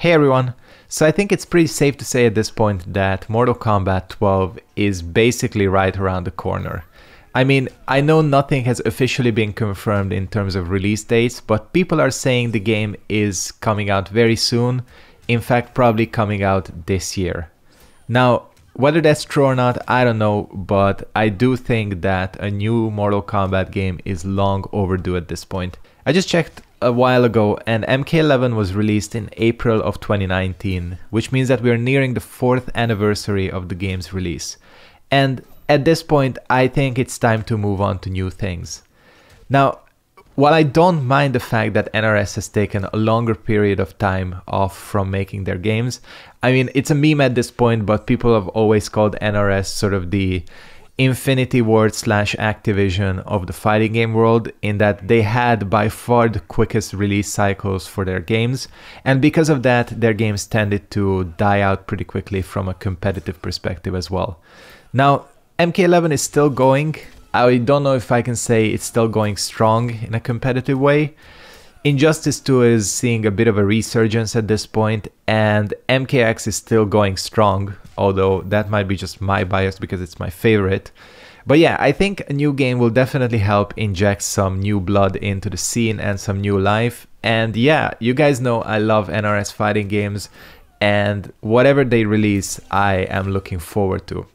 Hey everyone! So I think it's pretty safe to say at this point that Mortal Kombat 12 is basically right around the corner. I mean, I know nothing has officially been confirmed in terms of release dates, but people are saying the game is coming out very soon, in fact probably coming out this year. Now, whether that's true or not, I don't know, but I do think that a new Mortal Kombat game is long overdue at this point. I just checked a while ago and MK11 was released in April of 2019, which means that we are nearing the 4th anniversary of the game's release. And at this point, I think it's time to move on to new things. Now, while I don't mind the fact that NRS has taken a longer period of time off from making their games, I mean, it's a meme at this point, but people have always called NRS sort of the Infinity Ward / Activision of the fighting game world, in that they had by far the quickest release cycles for their games, and because of that their games tended to die out pretty quickly from a competitive perspective as well. Now MK11 is still going. I don't know if I can say it's still going strong in a competitive way. Injustice 2 is seeing a bit of a resurgence at this point, and MKX is still going strong, although that might be just my bias because it's my favorite. But yeah, I think a new game will definitely help inject some new blood into the scene and some new life. And yeah, you guys know I love NRS fighting games, and whatever they release, I am looking forward to.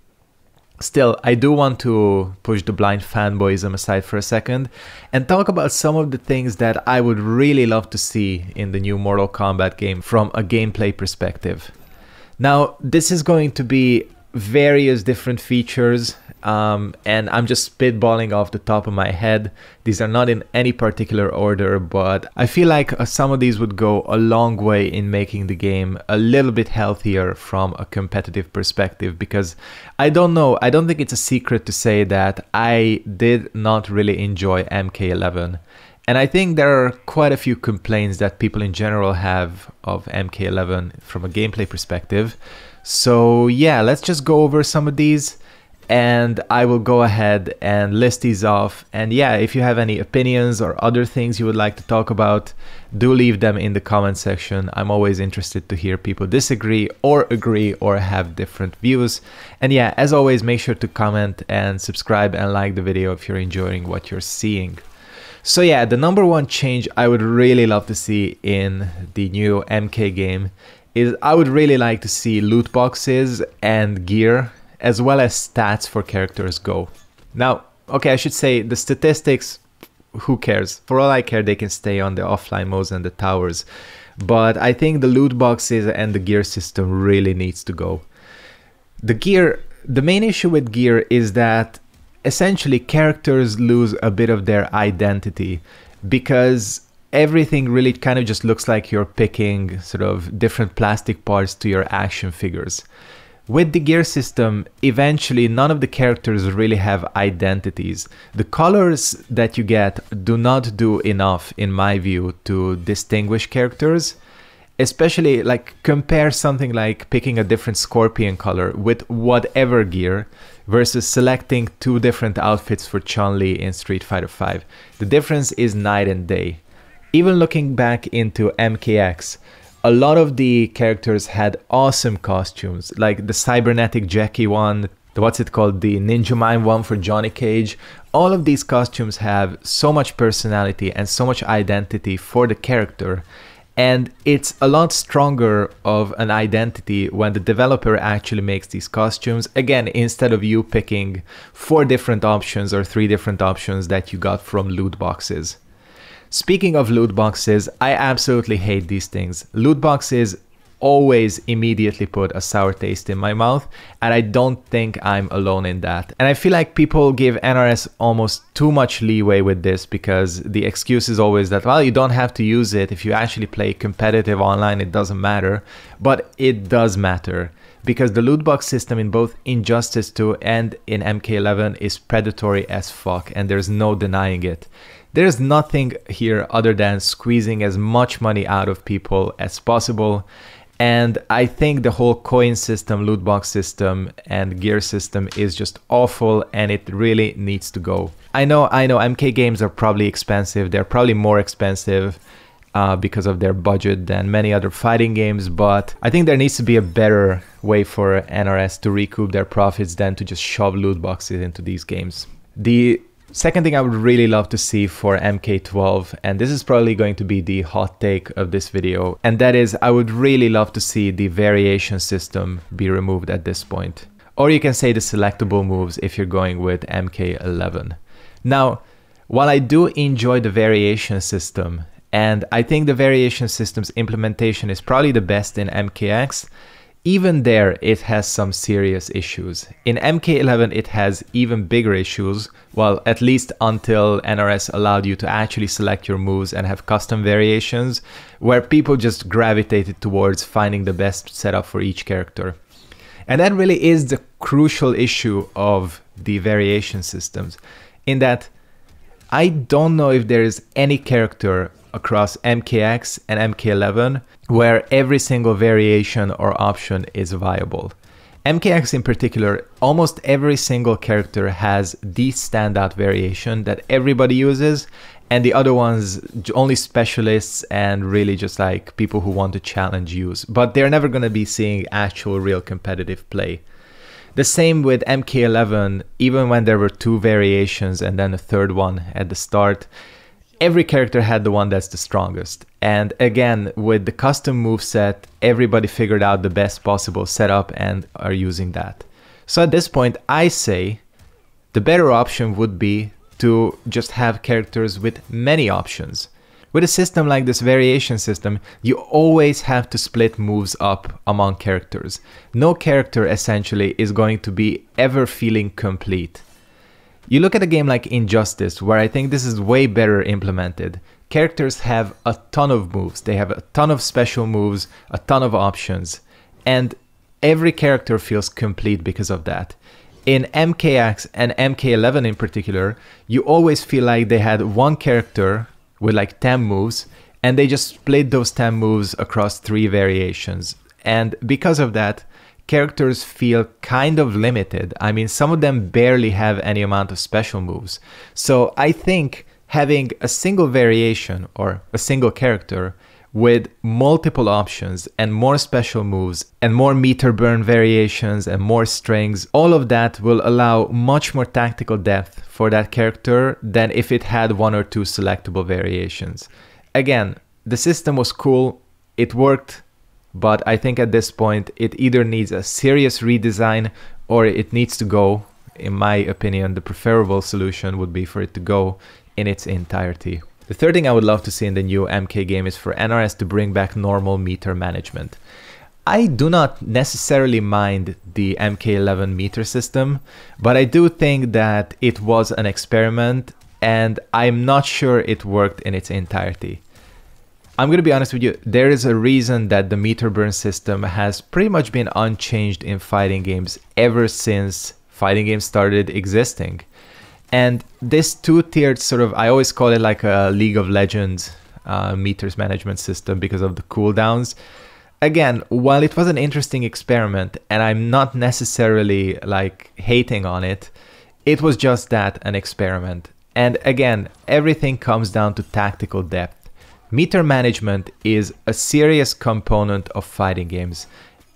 Still, I do want to push the blind fanboyism aside for a second and talk about some of the things that I would really love to see in the new Mortal Kombat game from a gameplay perspective. Now, this is going to be various different features, and I'm just spitballing off the top of my head. These are not in any particular order, but I feel like some of these would go a long way in making the game a little bit healthier from a competitive perspective, because I don't know, I don't think it's a secret to say that I did not really enjoy MK11. And I think there are quite a few complaints that people in general have of MK11 from a gameplay perspective. So yeah, let's just go over some of these and I will go ahead and list these off. And yeah, if you have any opinions or other things you would like to talk about, do leave them in the comment section. I'm always interested to hear people disagree or agree or have different views. And yeah, as always, make sure to comment and subscribe and like the video if you're enjoying what you're seeing. So yeah, the number one change I would really love to see in the new MK game is I would really like to see loot boxes and gear, as well as stats for characters go. Now, okay, I should say the statistics, who cares? For all I care, they can stay on the offline modes and the towers. But I think the loot boxes and the gear system really needs to go. The gear, the main issue with gear is that essentially, characters lose a bit of their identity because everything really kind of just looks like you're picking sort of different plastic parts to your action figures. With the gear system, eventually none of the characters really have identities. The colors that you get do not do enough, in my view, to distinguish characters. Especially, like, compare something like picking a different scorpion color with whatever gear versus selecting two different outfits for Chun-Li in Street Fighter V. The difference is night and day. Even looking back into MKX, a lot of the characters had awesome costumes, like the cybernetic Jackie one, the what's it called, the ninja mime one for Johnny Cage. All of these costumes have so much personality and so much identity for the character. And it's a lot stronger of an identity when the developer actually makes these costumes. Again, instead of you picking 4 different options or 3 different options that you got from loot boxes. Speaking of loot boxes, I absolutely hate these things. Loot boxes always immediately put a sour taste in my mouth, and I don't think I'm alone in that. And I feel like people give NRS almost too much leeway with this because the excuse is always that, well, you don't have to use it. If you actually play competitive online, it doesn't matter. But it does matter because the loot box system in both Injustice 2 and in MK11 is predatory as fuck, and there's no denying it. There's nothing here other than squeezing as much money out of people as possible. And I think the whole coin system, loot box system, and gear system is just awful, and it really needs to go. I know MK games are probably expensive, they're probably more expensive, because of their budget than many other fighting games, but I think there needs to be a better way for NRS to recoup their profits than to just shove loot boxes into these games. The second thing I would really love to see for MK12, and this is probably going to be the hot take of this video, and that is I would really love to see the variation system be removed at this point. Or you can say the selectable moves if you're going with MK11. Now, while I do enjoy the variation system, and I think the variation system's implementation is probably the best in MKX, even there, it has some serious issues. In MK11, it has even bigger issues, well, at least until NRS allowed you to actually select your moves and have custom variations, where people just gravitated towards finding the best setup for each character. And that really is the crucial issue of the variation systems, in that I don't know if there is any character across MKX and MK11 where every single variation or option is viable. MKX in particular, almost every single character has the standout variation that everybody uses, and the other ones only specialists and really just like people who want to challenge use, but they're never going to be seeing actual real competitive play. The same with MK11, even when there were two variations and then a third one at the start, every character had the one that's the strongest. And again, with the custom moveset, everybody figured out the best possible setup and are using that. So at this point, I say the better option would be to just have characters with many options. With a system like this variation system, you always have to split moves up among characters. No character essentially is going to be ever feeling complete. You look at a game like Injustice, where I think this is way better implemented. Characters have a ton of moves, they have a ton of special moves, a ton of options, and every character feels complete because of that. In MKX and MK11 in particular, you always feel like they had one character with like 10 moves, and they just split those 10 moves across 3 variations, and because of that, characters feel kind of limited. I mean, some of them barely have any amount of special moves. So I think having a single variation or a single character with multiple options and more special moves and more meter burn variations and more strings, all of that will allow much more tactical depth for that character than if it had 1 or 2 selectable variations. Again, the system was cool, it worked, but I think at this point it either needs a serious redesign or it needs to go. In my opinion, the preferable solution would be for it to go in its entirety. The third thing I would love to see in the new MK game is for NRS to bring back normal meter management. I do not necessarily mind the MK11 meter system, but I do think that it was an experiment and I'm not sure it worked in its entirety. I'm going to be honest with you, there is a reason that the meter burn system has pretty much been unchanged in fighting games ever since fighting games started existing. And this two-tiered sort of, I always call it like a League of Legends meters management system because of the cooldowns. Again, while it was an interesting experiment and I'm not necessarily like hating on it, it was just that, an experiment. And again, everything comes down to tactical depth. Meter management is a serious component of fighting games,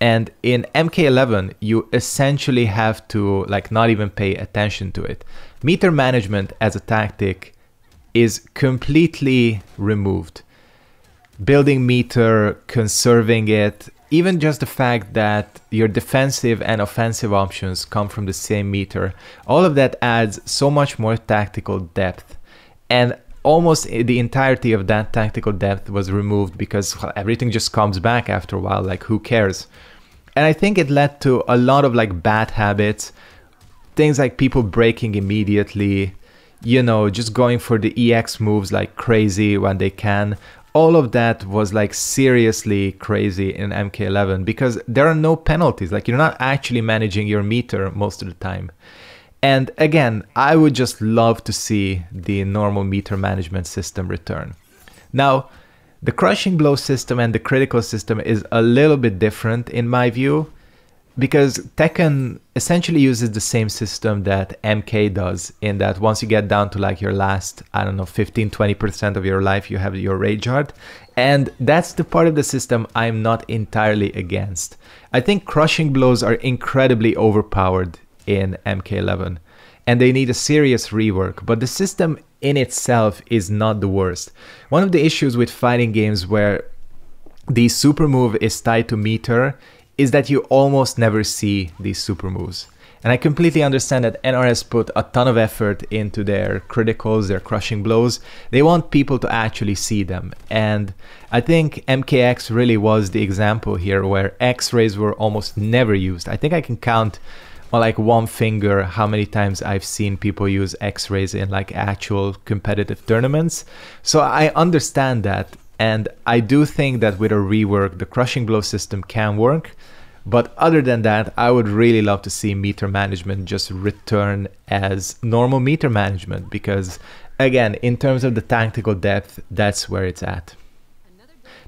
and in MK11 you essentially have to like not even pay attention to it. Meter management as a tactic is completely removed. Building meter, conserving it, even just the fact that your defensive and offensive options come from the same meter, all of that adds so much more tactical depth. And almost the entirety of that tactical depth was removed because everything just comes back after a while, like who cares? And I think it led to a lot of like bad habits, things like people breaking immediately, you know, just going for the EX moves like crazy when they can. All of that was like seriously crazy in MK11 because there are no penalties, like you're not actually managing your meter most of the time. And again, I would just love to see the normal meter management system return. Now, the crushing blow system and the critical system is a little bit different in my view, because Tekken essentially uses the same system that MK does, in that once you get down to like your last, I don't know, 15-20% of your life, you have your rage heart. And that's the part of the system I'm not entirely against. I think crushing blows are incredibly overpowered in MK11 and they need a serious rework, but the system in itself is not the worst. One of the issues with fighting games where the super move is tied to meter is that you almost never see these super moves. And I completely understand that NRS put a ton of effort into their criticals, their crushing blows. They want people to actually see them. And I think MKX really was the example here, where X-rays were almost never used. I think I can count on like one finger how many times I've seen people use X-rays in like actual competitive tournaments. So I understand that. And I do think that with a rework, the crushing blow system can work. But other than that, I would really love to see meter management just return as normal meter management, because again, in terms of the tactical depth, that's where it's at.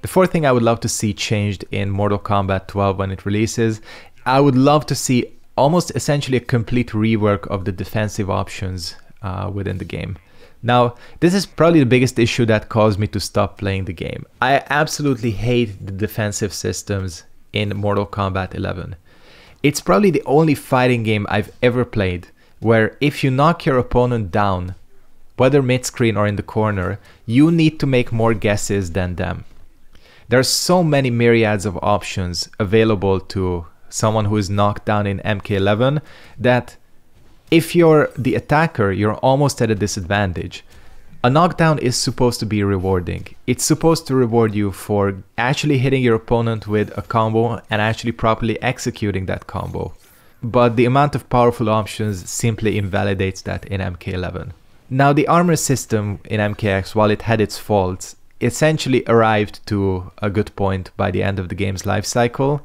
The fourth thing I would love to see changed in Mortal Kombat 12 when it releases, I would love to see almost essentially a complete rework of the defensive options within the game. Now, this is probably the biggest issue that caused me to stop playing the game. I absolutely hate the defensive systems in Mortal Kombat 11. It's probably the only fighting game I've ever played where if you knock your opponent down, whether mid-screen or in the corner, you need to make more guesses than them. There are so many myriads of options available to someone who is knocked down in MK11 that if you're the attacker, you're almost at a disadvantage. A knockdown is supposed to be rewarding. It's supposed to reward you for actually hitting your opponent with a combo and actually properly executing that combo. But the amount of powerful options simply invalidates that in MK11. Now, the armor system in MKX, while it had its faults, essentially arrived to a good point by the end of the game's life cycle.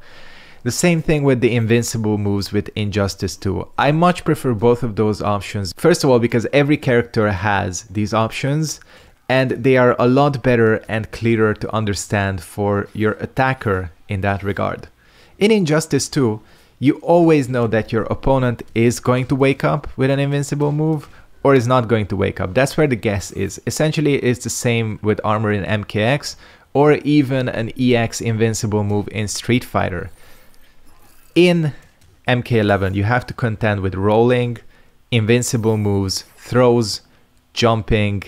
The same thing with the invincible moves with Injustice 2. I much prefer both of those options. First of all, because every character has these options and they are a lot better and clearer to understand for your attacker in that regard. In Injustice 2, you always know that your opponent is going to wake up with an invincible move or is not going to wake up. That's where the guess is. Essentially, it's the same with armor in MKX or even an EX invincible move in Street Fighter. In MK11, you have to contend with rolling, invincible moves, throws, jumping,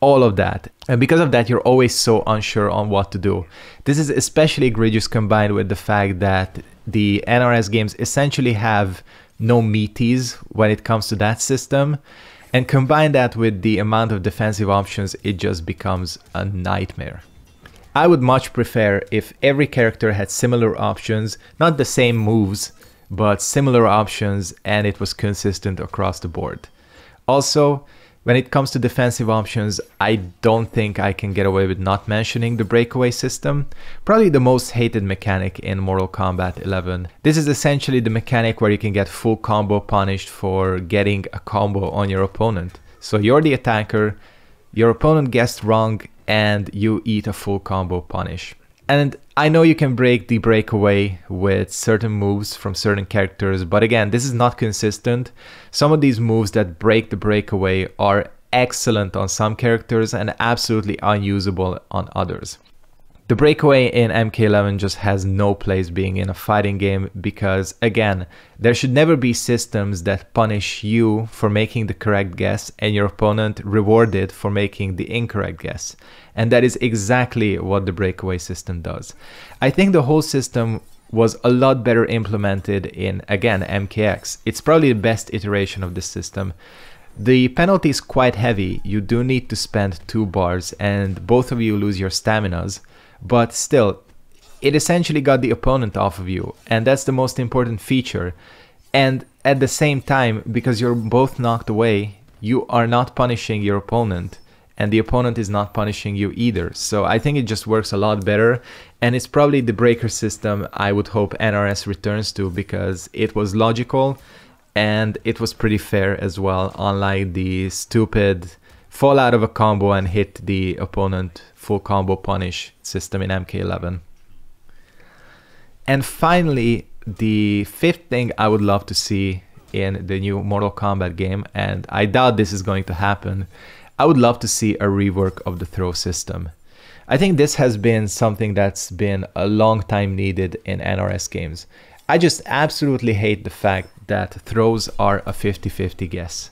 all of that. And because of that, you're always so unsure on what to do. This is especially egregious combined with the fact that the NRS games essentially have no meaties when it comes to that system. And combine that with the amount of defensive options, it just becomes a nightmare. I would much prefer if every character had similar options, not the same moves, but similar options, and it was consistent across the board. Also, when it comes to defensive options, I don't think I can get away with not mentioning the breakaway system, probably the most hated mechanic in Mortal Kombat 11. This is essentially the mechanic where you can get full combo punished for getting a combo on your opponent. So you're the attacker, your opponent guessed wrong, and you eat a full combo punish. And I know you can break the breakaway with certain moves from certain characters, but again, this is not consistent. Some of these moves that break the breakaway are excellent on some characters and absolutely unusable on others. The breakaway in MK11 just has no place being in a fighting game because, again, there should never be systems that punish you for making the correct guess and your opponent rewarded for making the incorrect guess. And that is exactly what the breakaway system does. I think the whole system was a lot better implemented in, again, MKX. It's probably the best iteration of this system. The penalty is quite heavy. You do need to spend 2 bars and both of you lose your staminas. But still, it essentially got the opponent off of you, and that's the most important feature. And at the same time, because you're both knocked away, you are not punishing your opponent, and the opponent is not punishing you either. So I think it just works a lot better, and it's probably the breaker system I would hope NRS returns to, because it was logical, and it was pretty fair as well, unlike the stupid fall out of a combo and hit the opponent full combo punish system in MK11. And finally, the fifth thing I would love to see in the new Mortal Kombat game, and I doubt this is going to happen, I would love to see a rework of the throw system. I think this has been something that's been a long time needed in NRS games. I just absolutely hate the fact that throws are a 50-50 guess.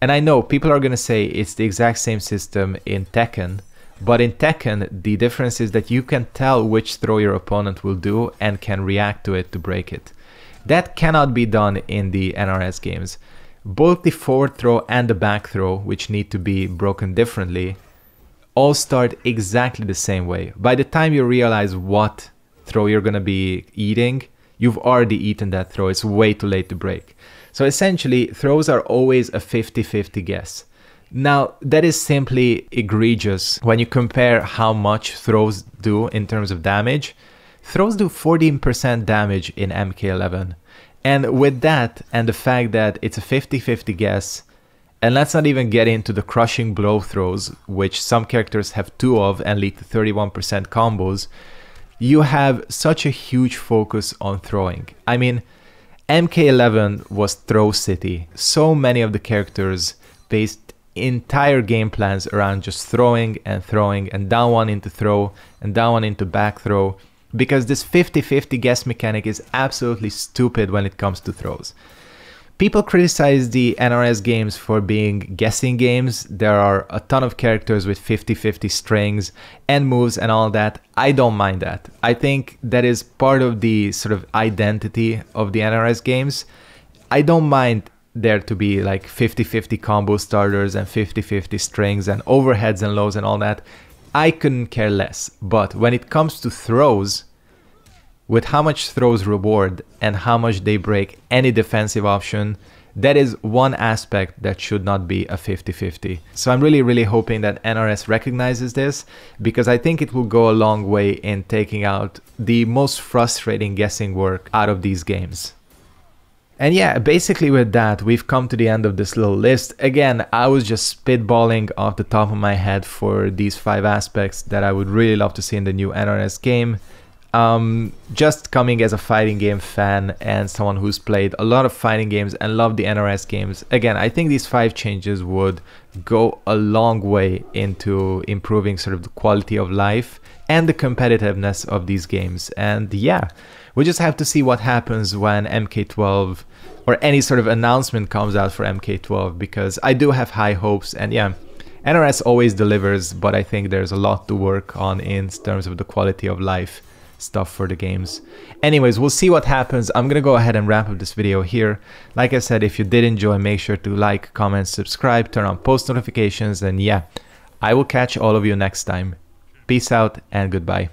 And I know people are gonna say it's the exact same system in Tekken, but in Tekken, the difference is that you can tell which throw your opponent will do and can react to it to break it. That cannot be done in the NRS games. Both the forward throw and the back throw, which need to be broken differently, all start exactly the same way. By the time you realize what throw you're gonna be eating, you've already eaten that throw. It's way too late to break. So essentially, throws are always a 50-50 guess. Now, that is simply egregious when you compare how much throws do in terms of damage. Throws do 14% damage in MK11. And with that, and the fact that it's a 50-50 guess, and let's not even get into the crushing blow throws, which some characters have 2 of and lead to 31% combos, you have such a huge focus on throwing. I mean, MK11 was Throw City. So many of the characters based entire game plans around just throwing and throwing and down one into throw and down one into back throw, because this 50-50 guess mechanic is absolutely stupid when it comes to throws. People criticize the NRS games for being guessing games. There are a ton of characters with 50-50 strings and moves and all that. I don't mind that. I think that is part of the sort of identity of the NRS games. I don't mind there to be like 50-50 combo starters and 50-50 strings and overheads and lows and all that. I couldn't care less. But when it comes to throws, with how much throws reward and how much they break any defensive option, that is one aspect that should not be a 50-50. So I'm really hoping that NRS recognizes this, because I think it will go a long way in taking out the most frustrating guessing work out of these games. And yeah, basically with that, we've come to the end of this little list. Again, I was just spitballing off the top of my head for these 5 aspects that I would really love to see in the new NRS game. Just coming as a fighting game fan and someone who's played a lot of fighting games and loved the NRS games, again, I think these 5 changes would go a long way into improving sort of the quality of life and the competitiveness of these games. And yeah, we just have to see what happens when MK12 or any sort of announcement comes out for MK12, because I do have high hopes. And yeah, NRS always delivers, but I think there's a lot to work on in terms of the quality of life stuff for the games. Anyways, we'll see what happens. I'm gonna go ahead and wrap up this video here. Like I said, if you did enjoy, make sure to like, comment, subscribe, turn on post notifications, and yeah, I will catch all of you next time. Peace out and goodbye.